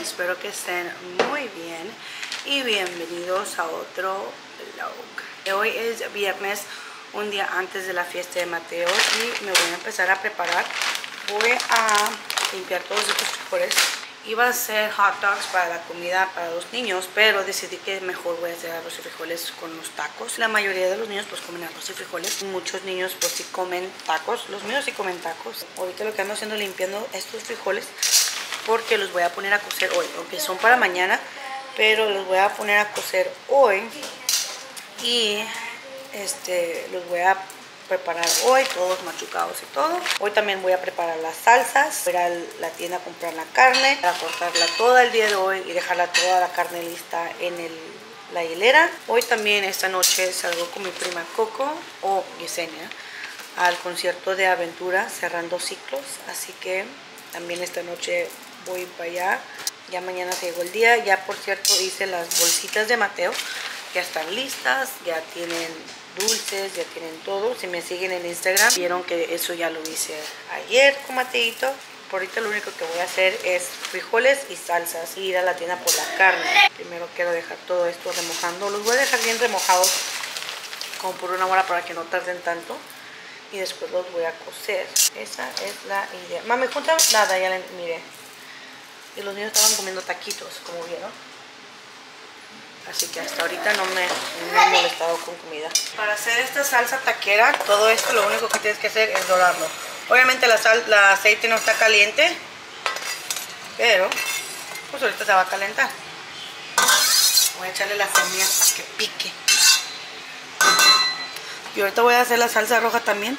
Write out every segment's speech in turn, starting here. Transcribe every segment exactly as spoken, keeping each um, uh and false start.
Espero que estén muy bien y bienvenidos a otro vlog. Hoy es viernes, un día antes de la fiesta de Mateo, y me voy a empezar a preparar. Voy a limpiar todos estos frijoles. Iba a hacer hot dogs para la comida para los niños, pero decidí que mejor voy a hacer arroz y frijoles con los tacos. La mayoría de los niños pues comen arroz y frijoles. Muchos niños pues sí comen tacos. Los míos sí comen tacos. Ahorita lo que ando haciendo es limpiando estos frijoles, porque los voy a poner a cocer hoy, aunque son para mañana, pero los voy a poner a cocer hoy y este, los voy a preparar hoy, todos machucados y todo. Hoy también voy a preparar las salsas, voy a ir a la tienda a comprar la carne, a cortarla toda el día de hoy y dejarla toda la carne lista en el, la hilera. Hoy también, esta noche, salgo con mi prima Coco o Yesenia al concierto de Aventura, Cerrando Ciclos, así que también esta noche voy para allá. Ya mañana se llegó el día. Ya, por cierto, hice las bolsitas de Mateo. Ya están listas. Ya tienen dulces, ya tienen todo. Si me siguen en Instagram, vieron que eso ya lo hice ayer con Mateito. Por ahorita lo único que voy a hacer es frijoles y salsas y ir a la tienda por la carne. Primero quiero dejar todo esto remojando. Los voy a dejar bien remojados como por una hora para que no tarden tanto. Y después los voy a cocer. Esa es la idea. Mami, junta nada, ya la miré. Y los niños estaban comiendo taquitos, como vieron. Así que hasta ahorita no me, no me he molestado con comida. Para hacer esta salsa taquera, todo esto lo único que tienes que hacer es dorarlo. Obviamente la sal, la aceite no está caliente, pero pues ahorita se va a calentar. Voy a echarle las semillas para que pique. Y ahorita voy a hacer la salsa roja también,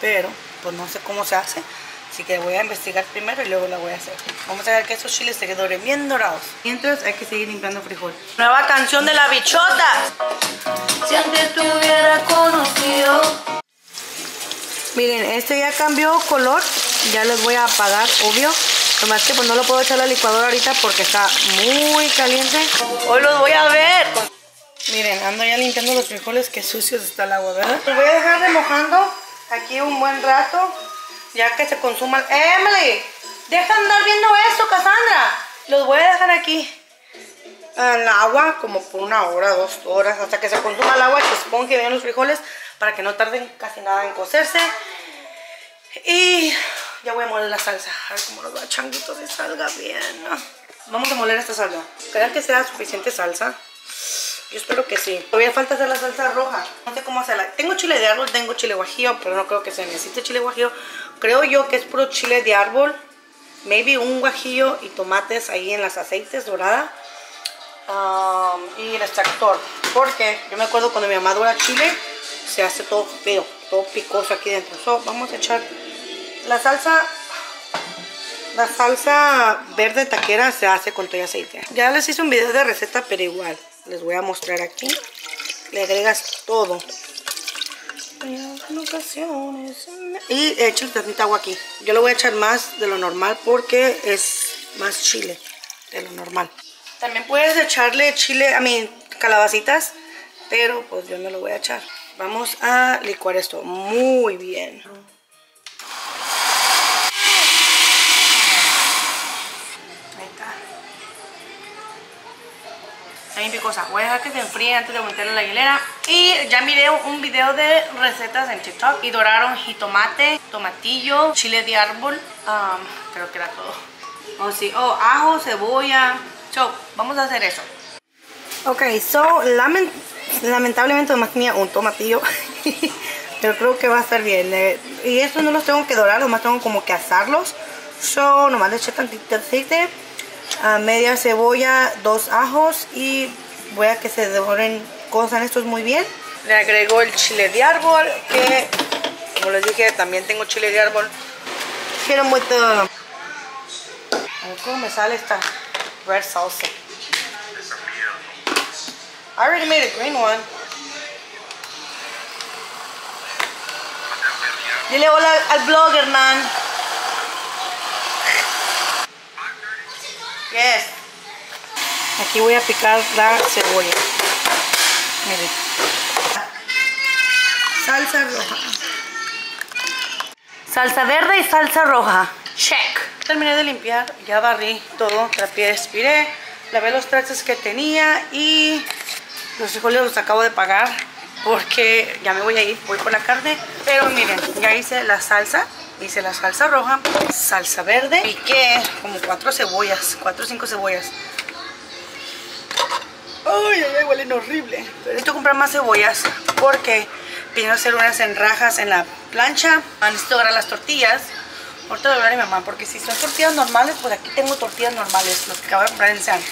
pero pues no sé cómo se hace, así que voy a investigar primero y luego la voy a hacer. Vamos a ver que esos chiles se queden bien dorados. Mientras hay que seguir limpiando frijoles. Nueva canción de la bichota. Si antes te hubiera conocido. Miren, este ya cambió color, ya les voy a apagar, obvio. Nomás que pues no lo puedo echar a la licuadora ahorita porque está muy caliente. Hoy los voy a ver. Miren, ando ya limpiando los frijoles, que sucios está el agua, ¿verdad? Los voy a dejar remojando aquí un buen rato, ya que se consuman. ¡Emily! ¡Deja andar viendo esto, Cassandra! Los voy a dejar aquí en el agua como por una hora, dos horas, hasta que se consuma el agua y se esponje bien los frijoles para que no tarden casi nada en cocerse. Y ya voy a moler la salsa, a ver cómo nos va, changuitos, y salga bien, ¿no? Vamos a moler esta salsa. ¿Crees que sea suficiente salsa? Yo espero que sí. Todavía falta hacer la salsa roja. No sé cómo hacerla. Tengo chile de árbol, tengo chile guajillo, pero no creo que se necesite chile guajillo. Creo yo que es puro chile de árbol. Maybe un guajillo y tomates ahí en las aceites dorada. Um, y el extractor. Porque yo me acuerdo cuando mi mamá dora chile, se hace todo feo, todo picoso aquí dentro. So, vamos a echar la salsa. La salsa verde taquera se hace con todo el aceite. Ya les hice un video de receta, pero igual les voy a mostrar aquí. Le agregas todo. Y he hecho tantita agua aquí. Yo le voy a echar más de lo normal porque es más chile de lo normal. También puedes echarle chile, a mí, calabacitas, pero pues yo no lo voy a echar. Vamos a licuar esto muy bien. Ahí está. Está bien picosa. Voy a dejar que se enfríe antes de meterle la hilera. Y ya miré un video de recetas en TikTok y doraron jitomate, tomatillo, chile de árbol. Um, creo que era todo. Oh, sí. Oh, ajo, cebolla. So, vamos a hacer eso. Ok, so, lament lamentablemente nomás tenía un tomatillo. Pero creo que va a estar bien. Eh, y estos no los tengo que dorar, nomás tengo como que asarlos. So, nomás le eché tantito aceite, a media cebolla, dos ajos. Y voy a que se doren, cozan estos muy bien. Le agrego el chile de árbol, que como les dije, también tengo chile de árbol. Quiero mucho. A ver cómo me sale esta red salsa. I already made a green one. Dile hola al blog, Hernán. Yes. Aquí voy a picar la cebolla. Miren. Salsa roja. Salsa verde y salsa roja. Check. Terminé de limpiar. Ya barrí todo. Trapié, expiré. Lavé los trastes que tenía y... los frijoles los acabo de pagar porque ya me voy a ir, voy por la carne. Pero miren, ya hice la salsa, hice la salsa roja, salsa verde. Piqué como cuatro cebollas, cuatro o cinco cebollas. Ay, ay, huelen horrible. Necesito comprar más cebollas porque pienso hacer unas enrajas en la plancha. Necesito agarrar las tortillas. Ahorita voy a hablar a mi mamá porque si son tortillas normales, pues aquí tengo tortillas normales, los que acabo de comprar en Sam's.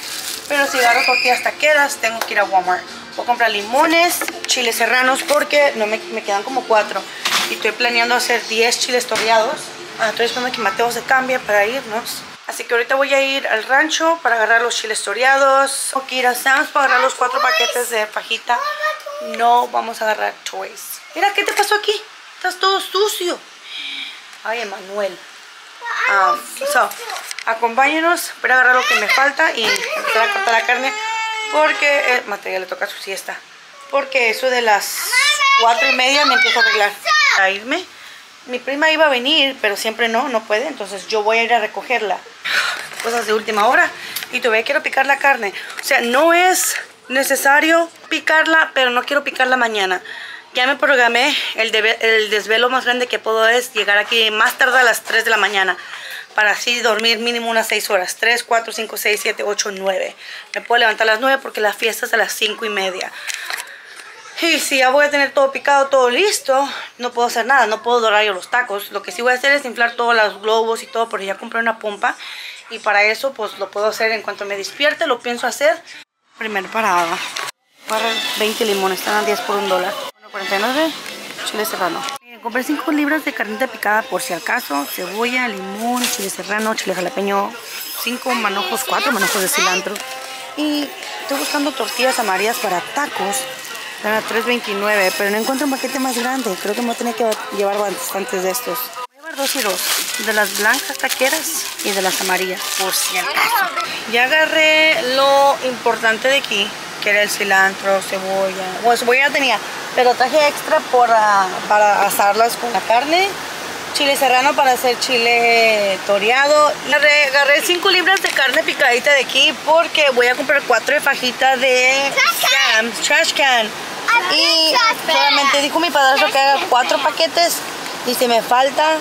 Pero si agarro tortillas taqueras, tengo que ir a Walmart. Voy a comprar limones, chiles serranos, porque no me, me quedan como cuatro. Y estoy planeando hacer diez chiles toreados. Ah, estoy esperando que Mateo se cambie para irnos. Así que ahorita voy a ir al rancho para agarrar los chiles toreados. Tengo que ir a Sam's para agarrar los cuatro paquetes de fajita. No vamos a agarrar toys. Mira, ¿qué te pasó aquí? Estás todo sucio. Ay, Emanuel. Um, so, acompáñenos para agarrar lo que me falta y empezar a cortar la carne porque el material le toca su siesta, porque eso de las cuatro y media me empiezo a arreglar a irme. Mi prima iba a venir pero siempre no, no puede, entonces yo voy a ir a recogerla. Cosas de última hora. Y todavía quiero picar la carne, o sea, no es necesario picarla, pero no quiero picarla mañana. Ya me programé, el, debe, el desvelo más grande que puedo es llegar aquí más tarde a las tres de la mañana. Para así dormir mínimo unas seis horas. tres, cuatro, cinco, seis, siete, ocho, nueve. Me puedo levantar a las nueve porque la fiesta es a las cinco y media. Y si ya voy a tener todo picado, todo listo, no puedo hacer nada, no puedo dorar yo los tacos. Lo que sí voy a hacer es inflar todos los globos y todo, porque ya compré una pompa. Y para eso pues lo puedo hacer en cuanto me despierte, lo pienso hacer. Primer parada. Para veinte limones, están a diez por un dólar. cuarenta y nueve, chile serrano. Miren, compré cinco libras de carnita picada por si al caso. Cebolla, limón, chile serrano, chile jalapeño, cinco manojos, cuatro manojos de cilantro. Y estoy buscando tortillas amarillas para tacos. Están a tres veintinueve, pero no encuentro un paquete más grande. Creo que me voy a tener que llevar bastantes de estos. Voy a llevar dos y dos, de las blancas taqueras y de las amarillas, por si al caso. Ya agarré lo importante de aquí, que era el cilantro, cebolla. Bueno, cebolla ya tenía, pero traje extra por, uh, para asarlas con la carne. Chile serrano para hacer chile toreado. Agarré cinco libras de carne picadita de aquí porque voy a comprar cuatro fajitas de Sam's Trash Can. Y solamente dijo mi padrastro que haga cuatro paquetes y si me falta...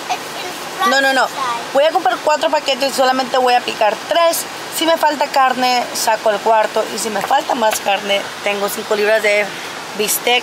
No, no, no. Voy a comprar cuatro paquetes y solamente voy a picar tres. Si me falta carne, saco el cuarto. Y si me falta más carne, tengo cinco libras de bistec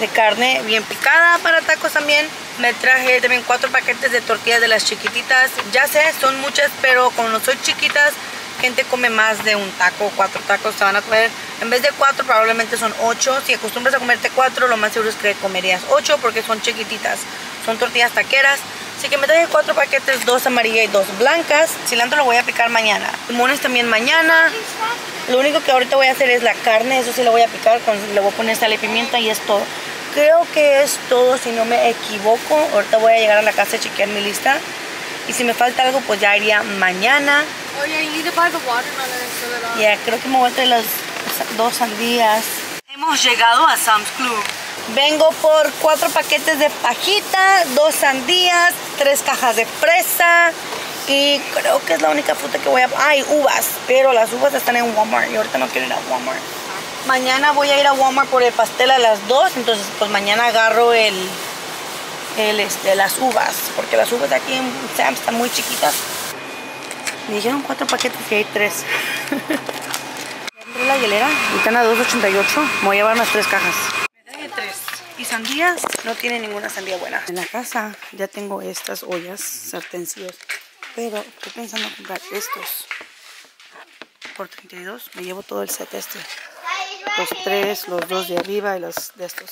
de carne bien picada para tacos también. Me traje también cuatro paquetes de tortillas de las chiquititas. Ya sé, son muchas, pero cuando son chiquitas, gente come más de un taco. Cuatro tacos se van a comer. En vez de cuatro, probablemente son ocho. Si acostumbras a comerte cuatro, lo más seguro es que comerías ocho porque son chiquititas. Son tortillas taqueras. Así que me traje cuatro paquetes, dos amarillas y dos blancas. Cilantro lo voy a picar mañana. Limones también mañana. Lo único que ahorita voy a hacer es la carne. Eso sí lo voy a picar. Con, le voy a poner sal y pimienta y es todo. Creo que es todo si no me equivoco. Ahorita voy a llegar a la casa a chequear mi lista. Y si me falta algo, pues ya iría mañana. Oh, yeah, you need to buy the watermelon and fill it up. Yeah, creo que me voy a traer las dos sandías. Hemos llegado a Sam's Club. Vengo por cuatro paquetes de pajita, dos sandías, tres cajas de fresa y creo que es la única fruta que voy a... Ay, uvas, pero las uvas están en Walmart y ahorita no quiero ir a Walmart. Mañana voy a ir a Walmart por el pastel a las dos, entonces pues mañana agarro el, el este, las uvas, porque las uvas de aquí en Sam's están muy chiquitas. Me dijeron cuatro paquetes y hay tres. La hielera, y están a dos ochenta y ocho. Me voy a llevar unas tres cajas. Me traje tres. Y sandías, no tiene ninguna sandía buena. En la casa ya tengo estas ollas, sartencillos, pero estoy pensando en comprar estos. Por treinta y dos me llevo todo el set este. Los tres, los dos de arriba y los de estos.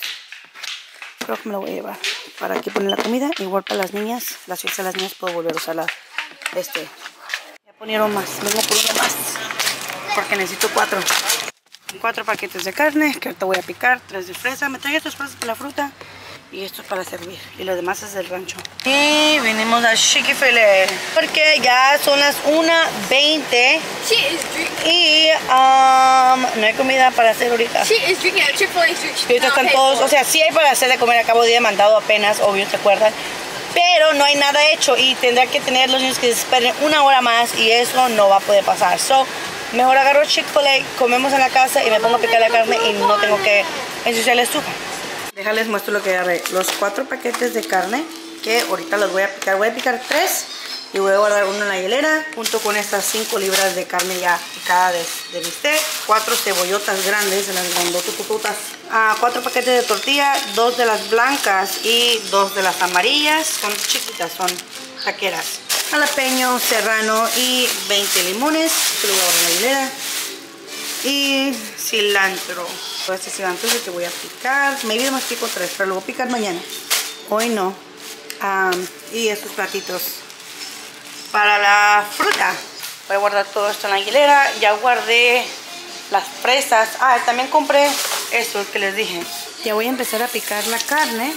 Creo que me lo voy a llevar. Para aquí poner la comida, igual para las niñas. Las fiestas de las niñas puedo volver a usar la, este. Ya ponieron más, vengo por uno más. Porque necesito cuatro. Cuatro paquetes de carne, que ahorita voy a picar. Tres de fresa. Me traje estos fresas para la fruta. Y esto es para servir. Y lo demás es del rancho. Y venimos a Chick-fil-A. Porque ya son las una veinte. Y um, no hay comida para hacer ahorita. Ahorita están todos. O sea, sí hay para hacer de comer. Acabo de mandado apenas, obvio, ¿se acuerdan? Pero no hay nada hecho. Y tendrá que tener los niños que se esperen una hora más. Y eso no va a poder pasar. So... Mejor agarro Chick-fil-A, comemos en la casa y me pongo a picar la carne y no tengo que ensuciar la estufa. Déjales muestro lo que agarré. Los cuatro paquetes de carne que ahorita los voy a picar. Voy a picar tres y voy a guardar uno en la hielera junto con estas cinco libras de carne ya picada de, de bistec. Cuatro cebollotas grandes, en las gondotutututas. Ah, cuatro paquetes de tortilla, dos de las blancas y dos de las amarillas. Son chiquitas, son taqueras. Jalapeño, serrano y veinte limones. Lo voy a guardar en la hilera. Y cilantro. Todo este cilantro es el que voy a picar. Maybe más pico tres, pero lo voy a picar mañana. Hoy no. Um, y estos platitos. Para la fruta. Voy a guardar todo esto en la hilera. Ya guardé las fresas. Ah, también compré esto que les dije. Ya voy a empezar a picar la carne.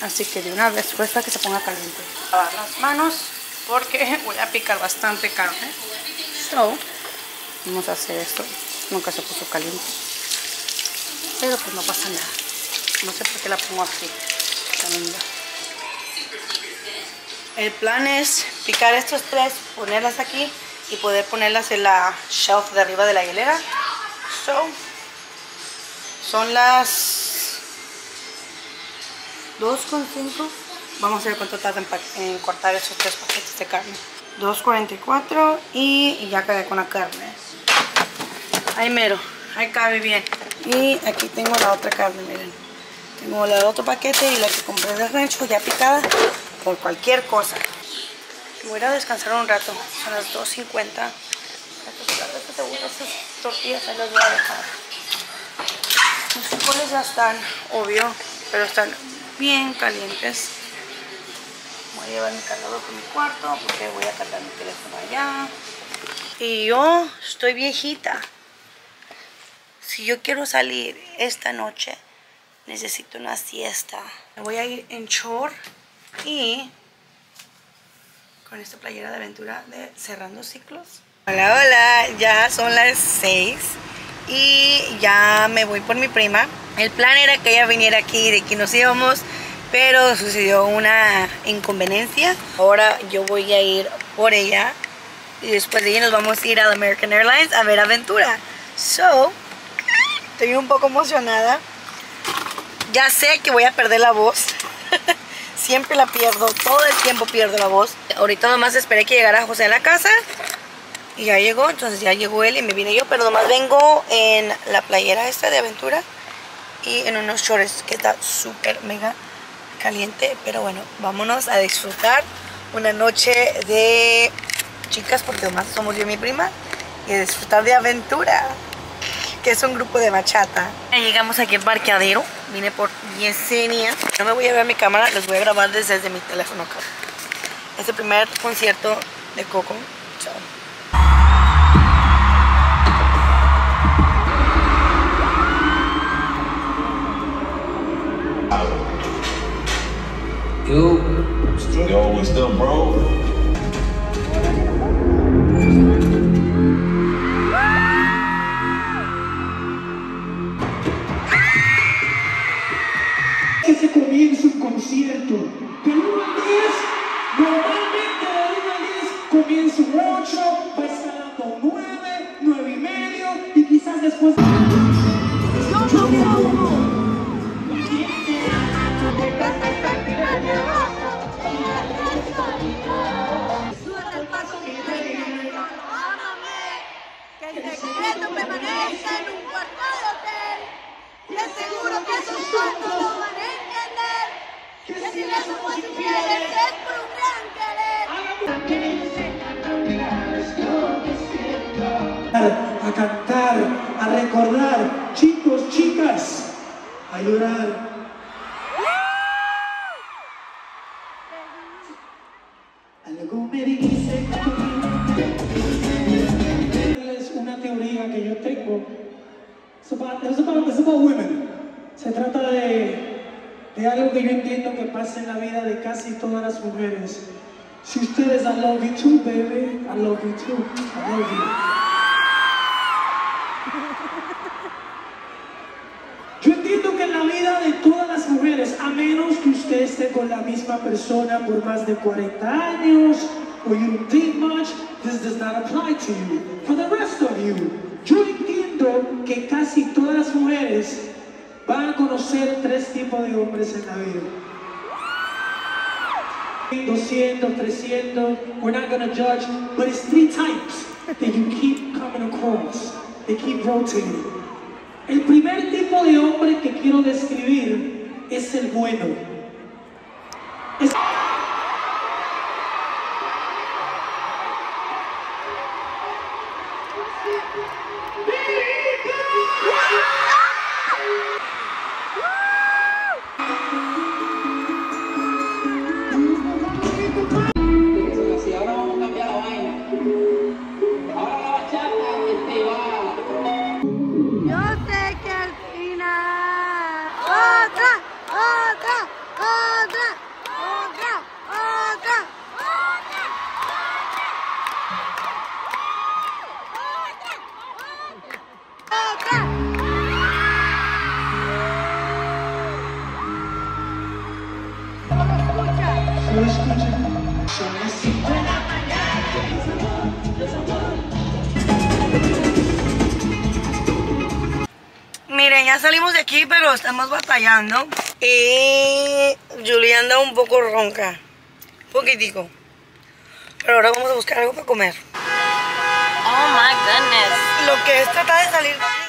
Así que de una vez cuesta que se ponga caliente. Lavar las manos. Porque voy a picar bastante carne. So, vamos a hacer esto. Nunca se puso caliente. Pero pues no pasa nada. No sé por qué la pongo aquí. El plan es picar estos tres, ponerlas aquí y poder ponerlas en la shelf de arriba de la hielera. So, son las dos con cinco. Vamos a ver cuánto tardan en cortar esos tres paquetes de carne. dos cuarenta y cuatro y ya acabé con la carne. Ahí mero, ahí cabe bien. Y aquí tengo la otra carne, miren. Tengo el otro paquete y la que compré del rancho ya picada por cualquier cosa. Voy a ir a descansar un rato, son las dos cincuenta. Estas tortillas se las voy a dejar. Los frijoles ya están, obvio, pero están bien calientes. Voy a llevar mi cargador por mi cuarto porque voy a cargar mi teléfono allá. Y yo estoy viejita. Si yo quiero salir esta noche, necesito una siesta. Me voy a ir en short y con esta playera de Aventura de Cerrando Ciclos. Hola, hola. Ya son las seis y ya me voy por mi prima. El plan era que ella viniera aquí, de que nos íbamos, pero sucedió una inconveniencia. Ahora yo voy a ir por ella y después de ahí nos vamos a ir a American Airlines a ver Aventura. So, estoy un poco emocionada. Ya sé que voy a perder la voz. Siempre la pierdo, todo el tiempo pierdo la voz. Ahorita nomás esperé que llegara José a la casa y ya llegó, entonces ya llegó él y me vine yo, pero nomás vengo en la playera esta de Aventura y en unos shorts que está súper mega caliente, pero bueno, vámonos a disfrutar una noche de chicas, porque además somos yo y mi prima, y a disfrutar de Aventura, que es un grupo de bachata. Llegamos aquí al parqueadero, vine por Yesenia. No me voy a ver mi cámara, los voy a grabar desde, desde mi teléfono. Es el primer concierto de Coco. Chao. Yo, yo, what's up, bro? que se comience un concierto. Del uno al diez, normalmente del uno al diez comienza un ocho, va escalando un nueve, nueve y medio y quizás después... a cantar, a recordar, chicos, chicas, a llorar. Algo me dice es una teoría que yo tengo. It's about, it's about, it's about women. Se trata de, de algo que yo entiendo que pasa en la vida de casi todas las mujeres. Si ustedes, I love you too, baby, I love you too, I love you. Yo entiendo que en la vida de todas las mujeres, a menos que usted esté con la misma persona por más de cuarenta años, or you don't think much, this does not apply to you. For the rest of you, yo entiendo que casi todas las mujeres van a conocer tres tipos de hombres en la vida. doscientos, trescientos, we're not gonna judge, but it's three types that you keep coming across. They keep rotating. El primer tipo de hombre que quiero describir es el bueno. Es... Miren, ya salimos de aquí, pero estamos batallando. Y Julie anda un poco ronca, un poquitico. Pero ahora vamos a buscar algo para comer. Oh my goodness. Lo que es tratar de salir.